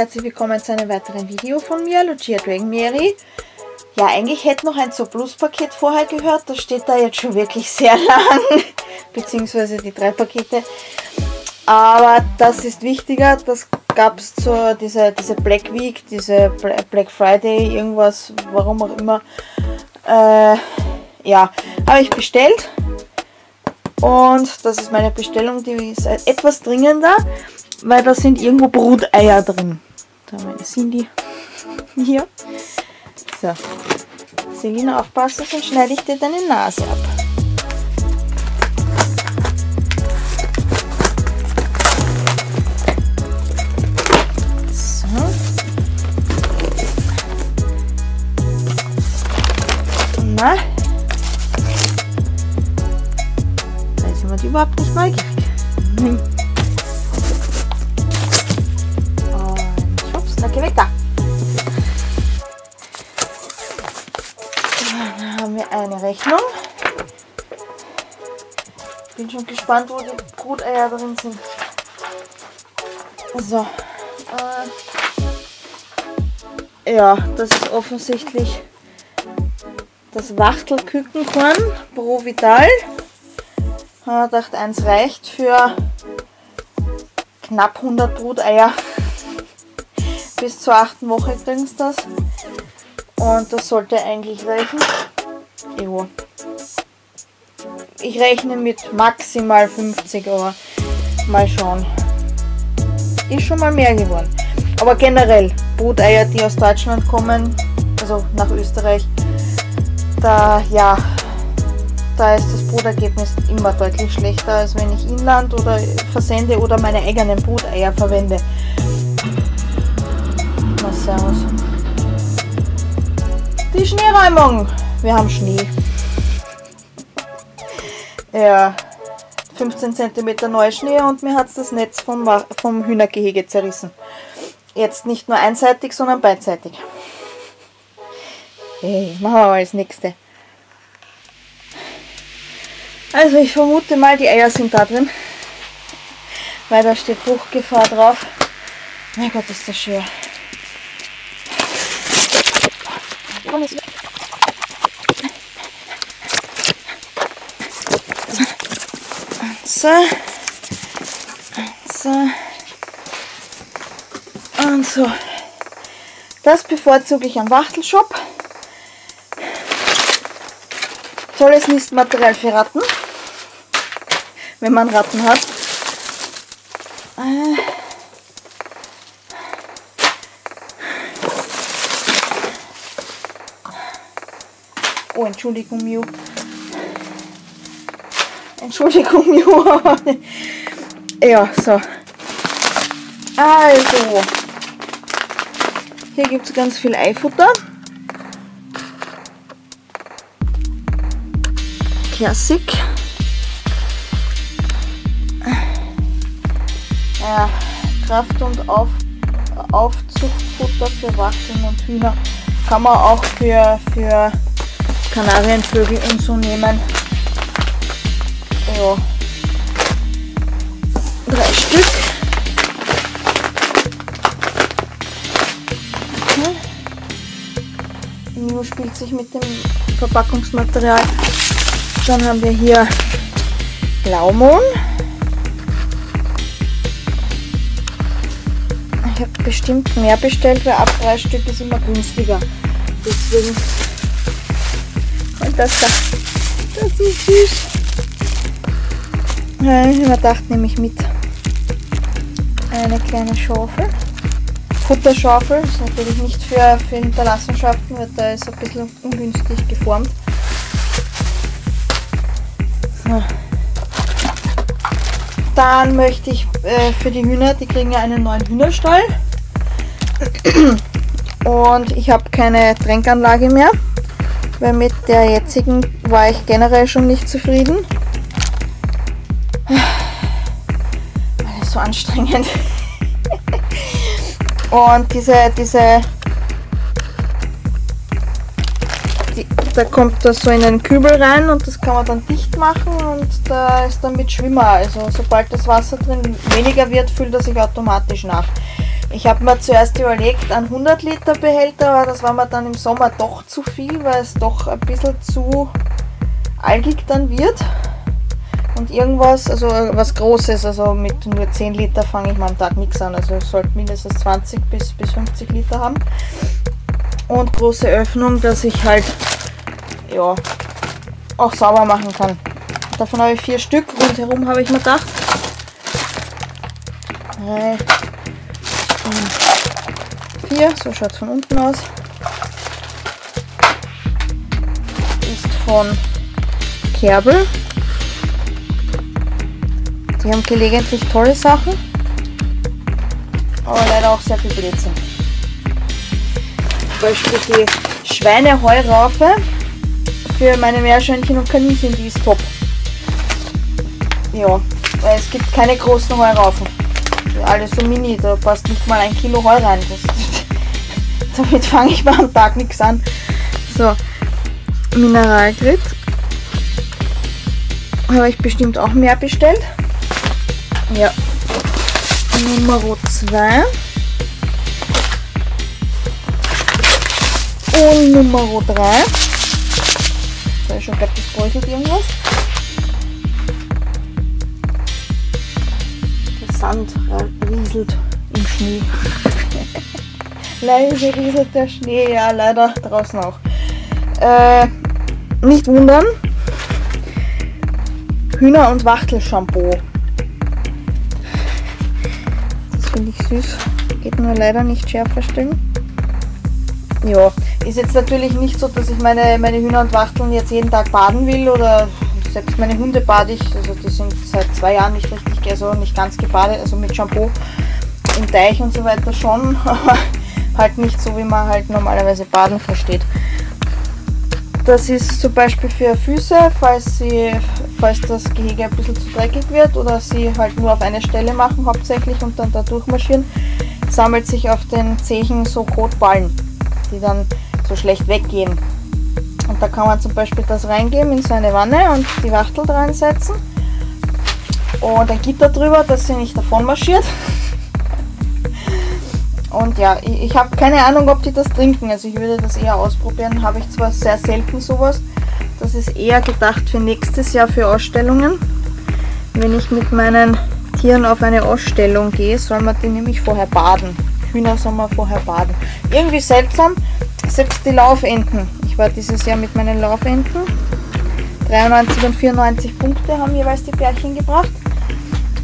herzlich willkommen zu einem weiteren Video von mir, Lucia DragonMeeri. Ja, eigentlich hätte noch ein So-Plus-Paket vorher gehört, das steht da jetzt schon wirklich sehr lang, beziehungsweise die 3 Pakete. Aber das ist wichtiger, das gab es zur diese Black Week, diese Black Friday, irgendwas, warum auch immer. Ja, habe ich bestellt und das ist meine Bestellung, die ist etwas dringender, weil da sind irgendwo Bruteier drin. Da sind die hier. So, Selina, aufpassen, sonst schneide ich dir deine Nase ab. So. Na? Da ist jemand überhaupt nicht neugierig. Und schwupps, na geh weg da. Eine Rechnung. Bin schon gespannt, wo die Bruteier drin sind. So. Ja, das ist offensichtlich das Wachtelkükenkorn pro Vital. Ich dachte, eins reicht für knapp 100 Bruteier. Bis zur 8. Woche kriegen sie das. Und das sollte eigentlich reichen. Ich rechne mit maximal 50, aber mal schauen. Ist schon mal mehr geworden. Aber generell, Bruteier, die aus Deutschland kommen, also nach Österreich, da ist das Brutergebnis immer deutlich schlechter, als wenn ich Inland oder versende oder meine eigenen Bruteier verwende. Na, servus. Die Schneeräumung! Wir haben Schnee. Ja, 15 cm Neuschnee und mir hat es das Netz vom Hühnergehege zerrissen. Jetzt nicht nur einseitig, sondern beidseitig. Hey, machen wir mal das nächste. Also ich vermute mal, die Eier sind da drin. Weil da steht Bruchgefahr drauf. Mein Gott, ist das schwer. Komm, ist weg. So, so und so. Das bevorzuge ich am Wachtelshop. Tolles Nistmaterial für Ratten, wenn man Ratten hat. Oh, Entschuldigung, Miu. Entschuldigung, Miu. Ja, so. Also. Hier gibt es ganz viel Eifutter. Klassik. Ja, Kraft- und Aufzuchtfutter für Wachteln und Hühner. Kann man auch für Kanarienvögel und so nehmen. Ja. 3 Stück. Die Miu spielt sich mit dem Verpackungsmaterial. Dann haben wir hier Blaumohn. Ich habe bestimmt mehr bestellt, weil ab 3 Stück ist immer günstiger. Deswegen. Und das da. Das ist süß. Ich habe gedacht, nehme ich mit eine kleine Schaufel, Futterschaufel, ist natürlich nicht für Hinterlassenschaften, weil da ist ein bisschen ungünstig geformt. So. Dann möchte ich für die Hühner, die kriegen ja einen neuen Hühnerstall und ich habe keine Tränkanlage mehr, weil mit der jetzigen war ich generell schon nicht zufrieden. So anstrengend. Und da kommt das so in einen Kübel rein und das kann man dann dicht machen und da ist dann mit Schwimmer. Also sobald das Wasser drin weniger wird, füllt er sich automatisch nach. Ich habe mir zuerst überlegt, einen 100 Liter Behälter, aber das war mir dann im Sommer doch zu viel, weil es doch ein bisschen zu algig dann wird. Und irgendwas, also was Großes, also mit nur 10 Liter fange ich mal am Tag nichts an, also ich sollte mindestens 20 bis 50 Liter haben. Und große Öffnung, dass ich halt ja auch sauber machen kann. Davon habe ich 4 Stück, rundherum habe ich mir gedacht. 3 und 4, so schaut es von unten aus. Ist von Kerbel. Die haben gelegentlich tolle Sachen, aber leider auch sehr viel Blödsinn. Zum Beispiel die Schweineheuraufe für meine Meerschweinchen und Kaninchen, die ist top. Ja, weil es gibt keine großen Heuraufen. Alles so mini, da passt nicht mal 1 Kilo Heu rein. Damit fange ich mal am Tag nichts an. So, Mineralgrit. Habe ich bestimmt auch mehr bestellt. Ja, Nummer 2 und Nummer 3. Da ist schon gleich gespräuchert irgendwas. Der Sand rieselt im Schnee. Leise rieselt der Schnee, ja leider draußen auch. Nicht wundern. Hühner- und Wachtel-Shampoo. Finde ich süß, geht nur leider nicht schärfer stellen. Ja, ist jetzt natürlich nicht so, dass ich meine Hühner und Wachteln jetzt jeden Tag baden will oder selbst meine Hunde bade ich, also die sind seit 2 Jahren nicht richtig, also nicht ganz gebadet, also mit Shampoo im Teich und so weiter schon, aber halt nicht so, wie man halt normalerweise baden versteht. Das ist zum Beispiel für Füße, falls das Gehege ein bisschen zu dreckig wird oder sie halt nur auf eine Stelle machen hauptsächlich und dann da durchmarschieren, sammelt sich auf den Zehen so Kotballen, die dann so schlecht weggehen. Und da kann man zum Beispiel das reingeben in so eine Wanne und die Wachtel reinsetzen und ein Gitter drüber, dass sie nicht davon marschiert. Und ja, ich habe keine Ahnung, ob die das trinken, also ich würde das eher ausprobieren, habe ich zwar sehr selten sowas. Das ist eher gedacht für nächstes Jahr für Ausstellungen. Wenn ich mit meinen Tieren auf eine Ausstellung gehe, soll man die nämlich vorher baden. Hühner soll man vorher baden. Irgendwie seltsam, selbst die Laufenten. Ich war dieses Jahr mit meinen Laufenten. 93 und 94 Punkte haben jeweils die Pärchen gebracht.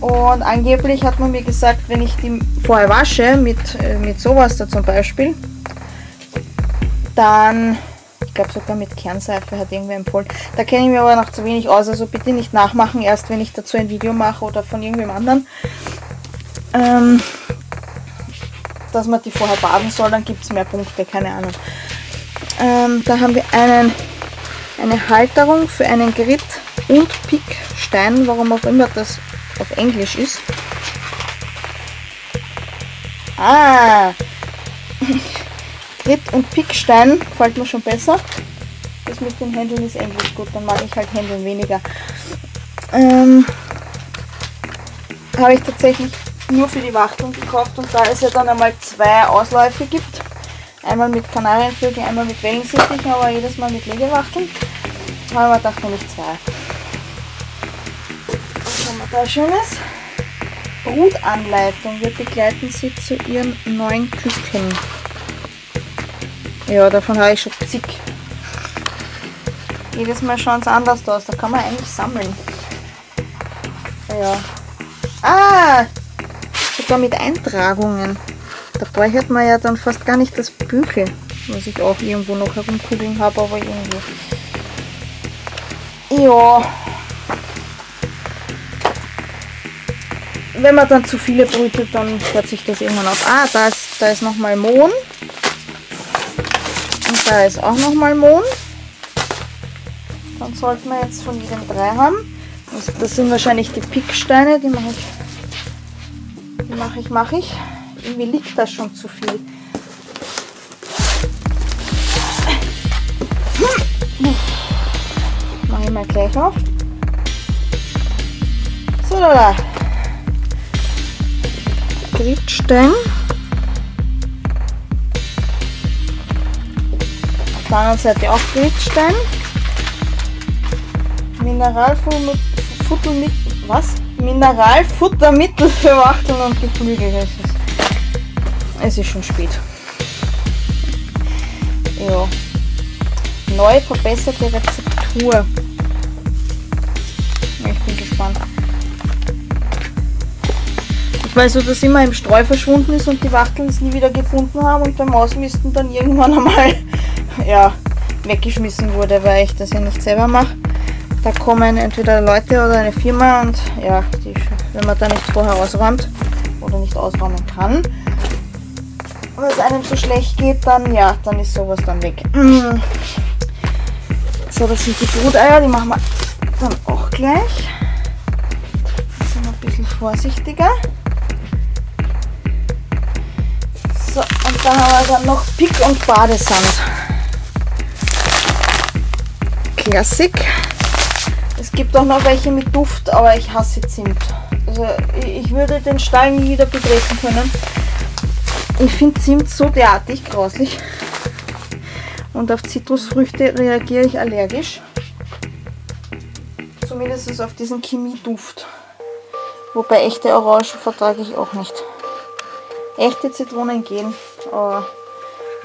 Und angeblich hat man mir gesagt, wenn ich die vorher wasche, mit sowas da zum Beispiel, dann... Ich glaube sogar mit Kernseife hat irgendwer empfohlen. Da kenne ich mir aber noch zu wenig aus, also bitte nicht nachmachen, erst wenn ich dazu ein Video mache oder von irgendwem anderen. Dass man die vorher baden soll, dann gibt es mehr Punkte, keine Ahnung. Da haben wir eine Halterung für einen Grit und Pickstein, warum auch immer das auf Englisch ist. Ah! Grit und Pickstein gefällt mir schon besser. Das mit dem Händeln ist Englisch gut, dann mag ich halt Händeln weniger. Habe ich tatsächlich nur für die Wachteln gekauft und da es ja dann einmal 2 Ausläufe gibt, einmal mit Kanarienvögeln, einmal mit Wellensittichen, aber jedes Mal mit Legewachteln, haben wir gedacht, nämlich 2. Was haben wir da Schönes? Brutanleitung. Wir begleiten sie zu ihren neuen Küken. Ja, davon habe ich schon zig. Jedes Mal schauen sie anders aus, da kann man eigentlich sammeln. Ja. Ah! Sogar mit Eintragungen. Dabei hört man ja dann fast gar nicht das Büchel, was ich auch irgendwo noch herumkugeln habe, aber irgendwie. Ja. Wenn man dann zu viele brütet, dann hört sich das irgendwann auf. Ah, da ist nochmal Mohn. Und da ist auch nochmal Mohn. Dann sollten wir jetzt von jedem 3 haben. Also das sind wahrscheinlich die Picksteine, die mache ich. Die mache ich. Irgendwie liegt das schon zu viel. Mache ich mal gleich auf. So, da. Gritstein. der anderen Seite auch Bildstein. Mineralfuttermittel für Wachteln und Geflügel. Es ist schon spät. Ja. Neu verbesserte Rezeptur. Ich bin gespannt. Ich weiß so, dass immer im Streu verschwunden ist und die Wachteln es nie wieder gefunden haben und beim Ausmisten dann irgendwann einmal ja, weggeschmissen wurde, weil ich das ja nicht selber mache. Da kommen entweder Leute oder eine Firma und ja, wenn man da nicht vorher ausräumt oder nicht ausräumen kann, wenn es einem so schlecht geht, dann ja, dann ist sowas dann weg. So, das sind die Bruteier, die machen wir dann auch gleich. Jetzt sind wir ein bisschen vorsichtiger. So, und dann haben wir dann noch Pick- und Badesand. Klassik. Es gibt auch noch welche mit Duft, aber ich hasse Zimt. Also ich würde den Stall nie wieder betreten können. Ich finde Zimt so derartig grauslich. Und auf Zitrusfrüchte reagiere ich allergisch. Zumindest auf diesen Chemieduft. Wobei echte Orangen vertrage ich auch nicht. Echte Zitronen gehen. Aber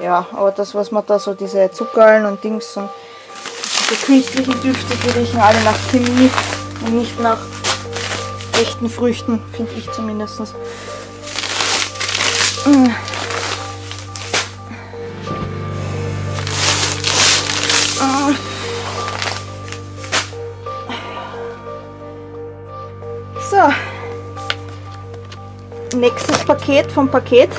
ja, aber das, was man da so, diese Zuckerln und Dings und die künstlichen Düfte, die riechen alle nach Chemie und nicht nach echten Früchten, finde ich zumindest. So, nächstes Paket vom Paket.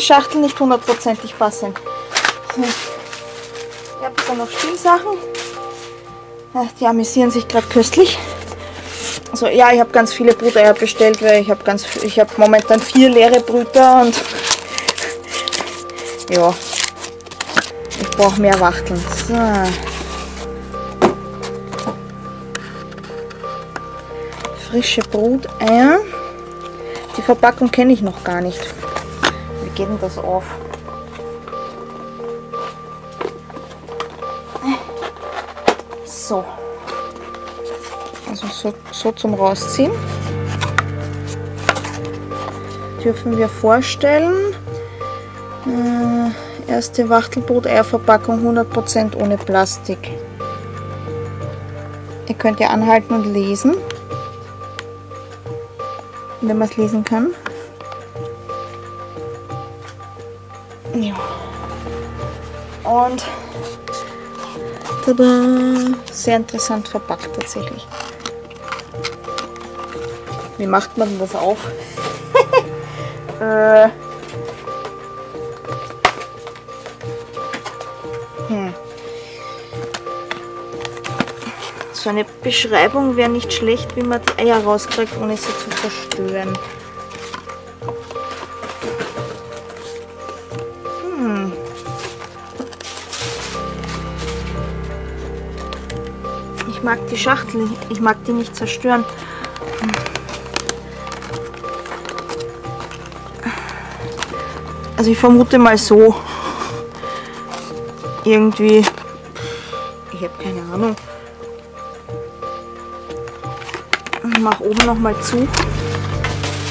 Schachtel nicht hundertprozentig passen. Ich habe dann noch Spielsachen. Die amüsieren sich gerade köstlich. Also ja, ich habe ganz viele Bruteier bestellt, weil ich habe momentan 4 leere Brüter und ja, ich brauche mehr Wachteln. So. Frische Bruteier. Die Verpackung kenne ich noch gar nicht. Geht denn das auf? So. Also so zum Rausziehen. Dürfen wir vorstellen. Erste Wachtelbrut-Eierverpackung 100% ohne Plastik. Ihr könnt ja anhalten und lesen. Wenn man es lesen kann. Ja. Und tada, sehr interessant verpackt tatsächlich. Wie macht man das auf? So eine Beschreibung wäre nicht schlecht, wie man die Eier rauskriegt, ohne sie zu zerstören. Ich mag die Schachtel, ich mag die nicht zerstören. Also ich vermute mal so. Irgendwie. Ich habe keine Ahnung. Ich mache oben nochmal zu.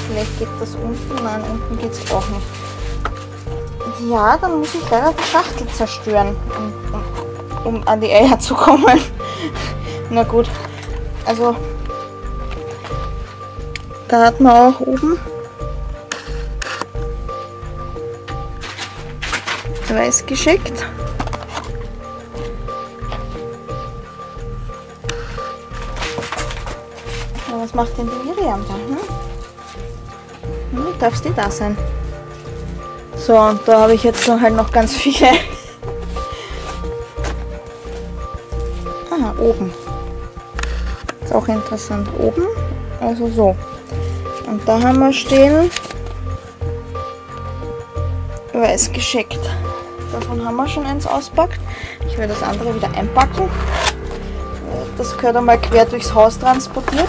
Vielleicht geht das unten. Nein, unten geht es auch nicht. Ja, dann muss ich leider die Schachtel zerstören, um an die Eier zu kommen. Na gut, also da hat man auch oben Reis geschickt. Aber was macht denn die Mirjam da? Darfst du da sein? So, und da habe ich jetzt noch ganz viele. Ah, oben. Auch interessant oben, also so Und da haben wir stehen Weiß geschickt. Davon haben wir schon eins auspackt. Ich werde das andere wieder einpacken. Das gehört einmal quer durchs Haus transportiert.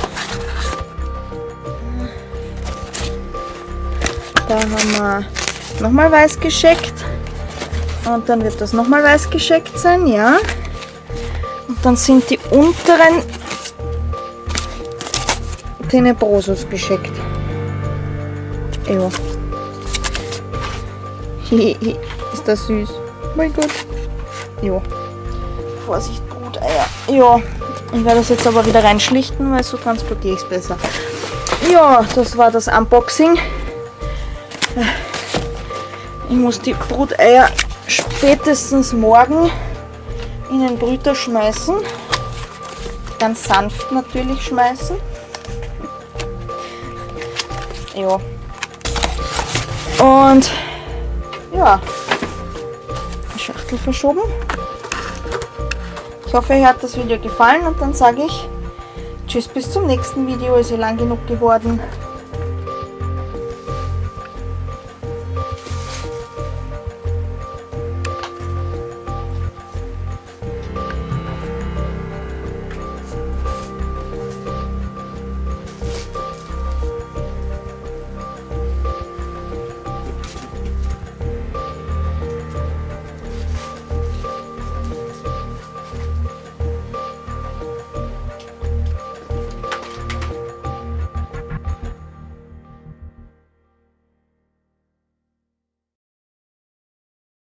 Da haben wir nochmal Weiß geschickt. Und dann wird das nochmal Weiß geschickt sein, ja. Und dann sind die unteren Tenebrosus geschickt. Ja. Ist das süß. Mein Gott. Jo. Vorsicht, Bruteier. Jo. Ich werde das jetzt aber wieder reinschlichten, weil so transportiere ich es besser. Ja, das war das Unboxing. Ich muss die Bruteier spätestens morgen in den Brüter schmeißen. Ganz sanft natürlich schmeißen. Ja. Und ja, Schachtel verschoben. Ich hoffe, euch hat das Video gefallen und dann sage ich tschüss bis zum nächsten Video. Ist ja lang genug geworden.